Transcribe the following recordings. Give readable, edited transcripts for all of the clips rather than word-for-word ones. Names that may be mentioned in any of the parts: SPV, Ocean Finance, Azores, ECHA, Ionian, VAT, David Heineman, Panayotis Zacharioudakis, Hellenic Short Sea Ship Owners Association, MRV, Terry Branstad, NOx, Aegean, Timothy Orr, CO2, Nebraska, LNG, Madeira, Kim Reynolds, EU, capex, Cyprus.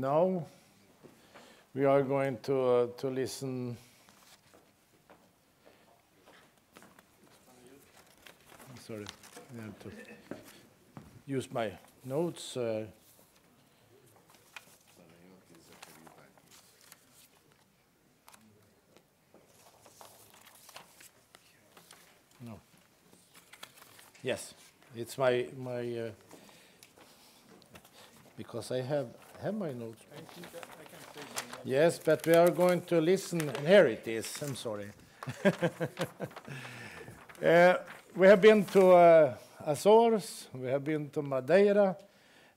Now we are going to listen sorry, I have to use my notes. No. Yes, it's my because I have my notes. I think that I can say that. Yes, but we are going to listen. Here it is. I'm sorry. We have been to Azores, we have been to Madeira,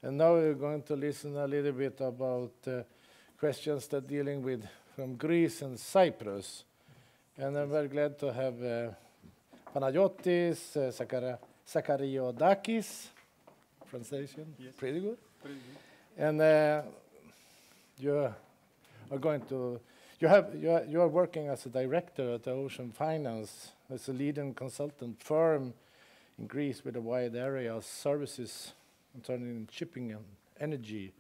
and now we're going to listen a little bit about questions that dealing with from Greece and Cyprus. And I'm very glad to have Panayotis Zacharioudakis, pronunciation, yes. Pretty good. Pretty good. And you are going to. You are working as a director at Ocean Finance, as a leading consultant firm in Greece with a wide area of services concerning shipping and energy,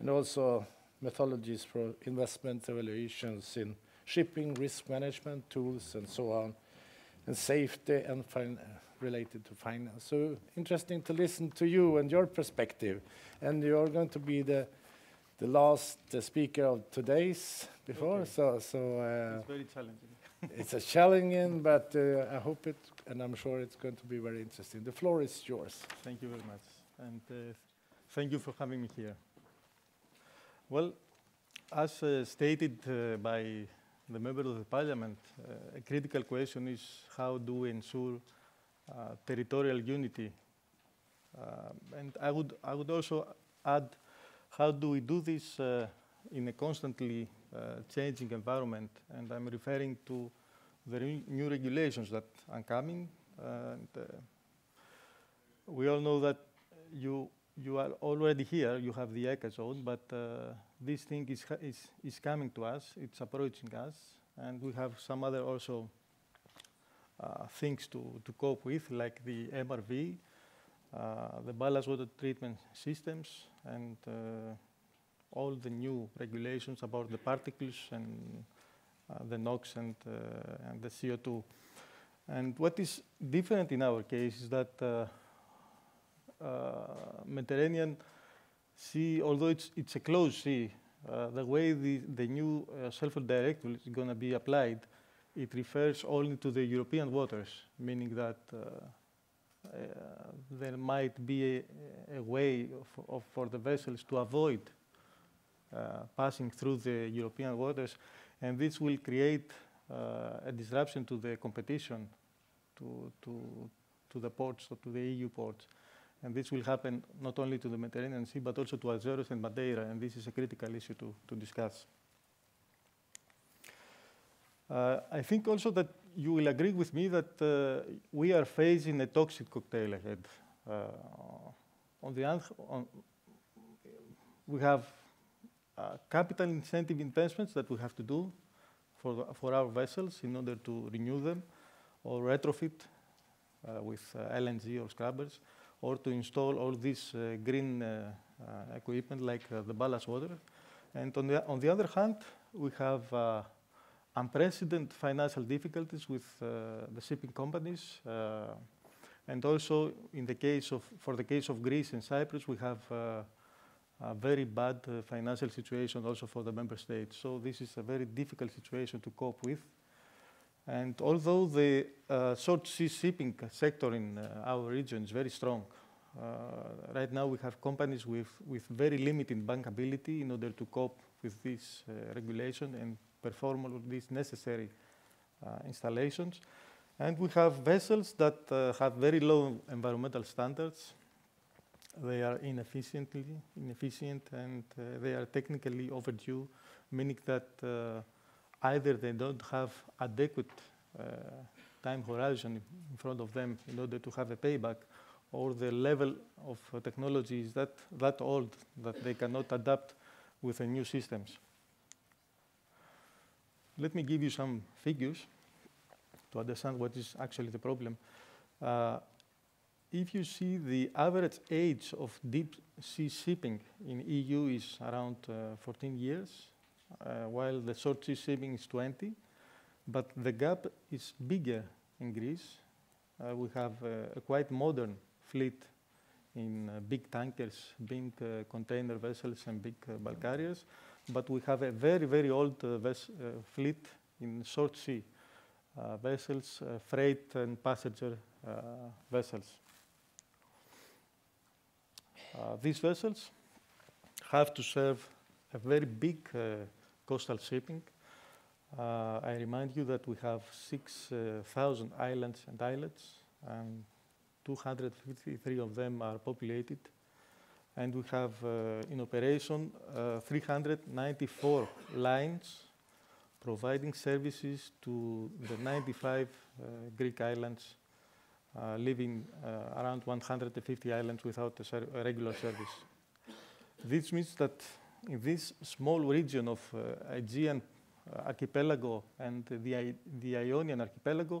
and also methodologies for investment evaluations in shipping, risk management tools, and so on, and safety and related to finance. So interesting to listen to you and your perspective, and you are going to be the last speaker of today's before, okay. It's very challenging. It's a challenging, but I hope it, and I'm sure it's going to be very interesting. The floor is yours. Thank you very much, and thank you for having me here. Well, as stated by the member of the parliament, a critical question is how do we ensure territorial unity? And I would also add, how do we do this in a constantly changing environment? And I'm referring to the new regulations that are coming. And, we all know that you are already here. You have the ECHA zone, but this thing is coming to us. It's approaching us, and we have some other also things to cope with, like the MRV. The ballast water treatment systems and all the new regulations about the particles and the NOx and the CO2. And what is different in our case is that Mediterranean Sea, although it's a closed sea, the way the new sulfur directive is going to be applied, it refers only to the European waters, meaning that there might be a way for the vessels to avoid passing through the European waters, and this will create a disruption to the competition to the ports, or to the EU ports. And this will happen not only to the Mediterranean Sea, but also to Azores and Madeira, and this is a critical issue to discuss. I think also that you will agree with me that we are facing a toxic cocktail ahead. On the other hand, we have capital incentive investments that we have to do for our vessels in order to renew them or retrofit with LNG or scrubbers, or to install all this green equipment like the ballast water. And on the other hand, we have unprecedented financial difficulties with the shipping companies, and also for the case of Greece and Cyprus, we have a very bad financial situation also for the member states. So this is a very difficult situation to cope with. And although the short sea shipping sector in our region is very strong, right now we have companies with very limited bankability in order to cope with this regulation and perform all of these necessary installations. And we have vessels that have very low environmental standards. They are inefficient, and they are technically overdue, meaning that either they don't have adequate time horizon in front of them in order to have a payback, or the level of technology is that old that they cannot adapt with the new systems. Let me give you some figures to understand what is actually the problem. if you see the average age of deep sea shipping in EU is around 14 years, while the short sea shipping is 20, but the gap is bigger in Greece. We have a quite modern fleet in big tankers, big container vessels and big bulk carriers, but we have a very, very old fleet in short sea vessels, freight and passenger vessels. These vessels have to serve a very big coastal shipping. I remind you that we have 6,000 islands and islets, and 253 of them are populated. And we have in operation 394 lines providing services to the 95 Greek islands, leaving around 150 islands without a regular service. This means that in this small region of Aegean archipelago and the Ionian archipelago,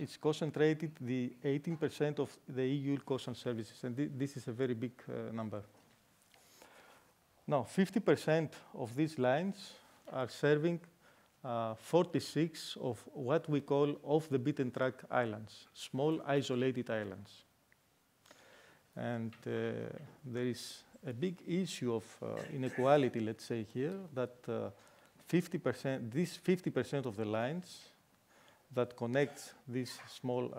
it's concentrated the 18% of the EU coastal services, and this is a very big number. Now, 50% of these lines are serving 46 of what we call off-the-beaten-track islands, small isolated islands. And there is a big issue of inequality, let's say here, that 50% of the lines that connect these small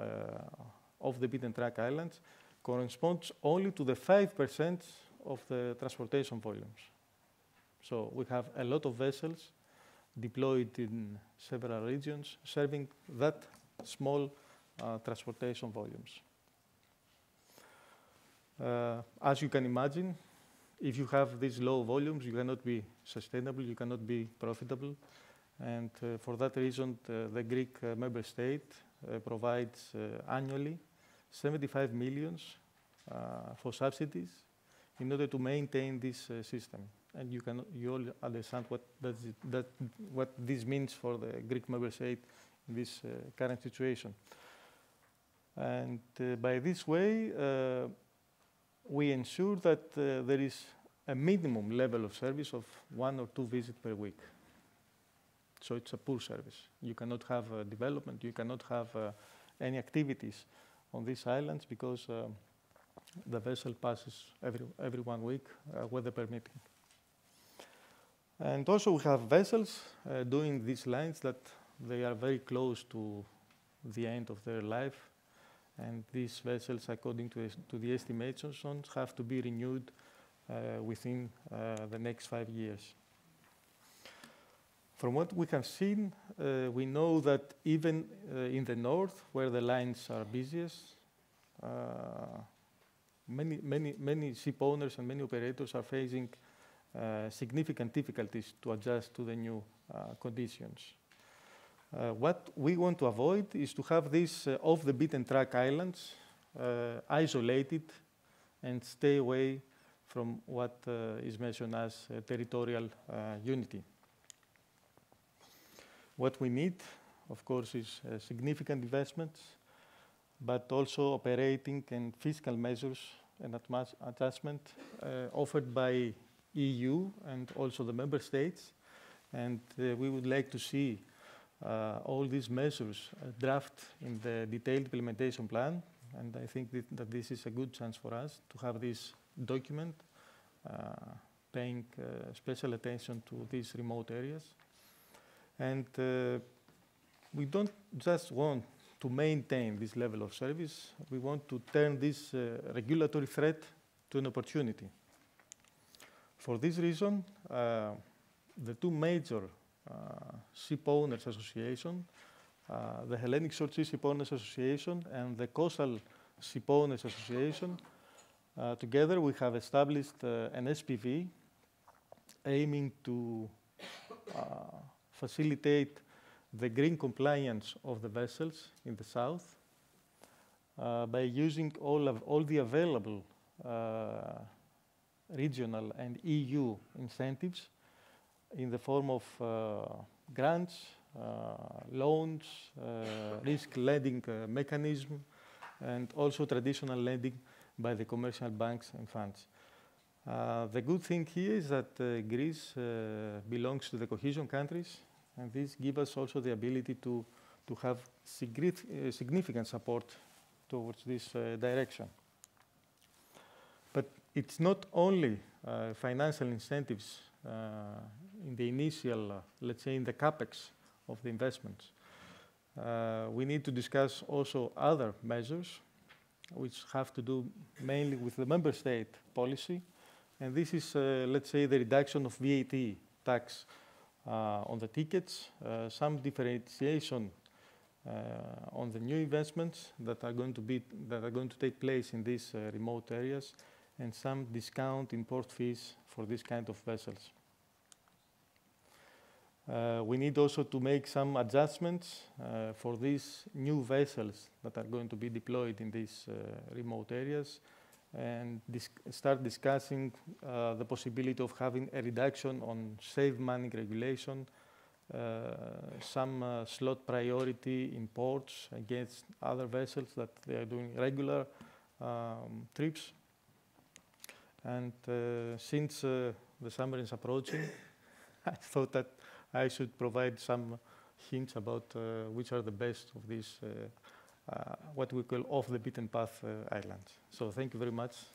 off-the-beaten-track islands corresponds only to the 5% of the transportation volumes. So we have a lot of vessels deployed in several regions serving that small transportation volumes. As you can imagine, if you have these low volumes, you cannot be sustainable, you cannot be profitable. And for that reason, the Greek member state provides annually 75 million for subsidies in order to maintain this system. And you all understand what this means for the Greek member state in this current situation. And by this way, we ensure that there is a minimum level of service of 1 or 2 visits per week. So it's a poor service. You cannot have development. You cannot have any activities on these islands because the vessel passes every 1 week weather permitting. And also we have vessels doing these lines that they are very close to the end of their life. And these vessels, according to the estimations, have to be renewed within the next 5 years. From what we have seen, we know that even in the north, where the lines are busiest, many ship owners and many operators are facing significant difficulties to adjust to the new conditions. What we want to avoid is to have these off-the-beaten-track islands isolated and stay away from what is mentioned as territorial unity. What we need, of course, is significant investments, but also operating and fiscal measures and adjustment offered by EU and also the member states. And we would like to see all these measures drafted in the detailed implementation plan. And I think that this is a good chance for us to have this document paying special attention to these remote areas. And we don't just want to maintain this level of service. We want to turn this regulatory threat to an opportunity. For this reason, the two major ship owners association, the Hellenic Short Sea Ship Owners Association and the Coastal Ship Owners Association, together we have established an SPV aiming to facilitate the green compliance of the vessels in the south by using all the available regional and EU incentives in the form of grants, loans, risk lending mechanism, and also traditional lending by the commercial banks and funds. The good thing here is that Greece belongs to the cohesion countries, and this gives us also the ability to have significant support towards this direction. But it's not only financial incentives in the initial, let's say, in the capex of the investments. We need to discuss also other measures which have to do mainly with the member state policy. And this is, let's say, the reduction of VAT tax on the tickets, some differentiation on the new investments that are going to take place in these remote areas, and some discount in port fees for this kind of vessels. We need also to make some adjustments for these new vessels that are going to be deployed in these remote areas, and start discussing the possibility of having a reduction on safe manning regulation, some slot priority in ports against other vessels that they are doing regular trips. And since the summer is approaching, I thought that I should provide some hints about which are the best of these, what we call off-the-beaten-path islands. So thank you very much.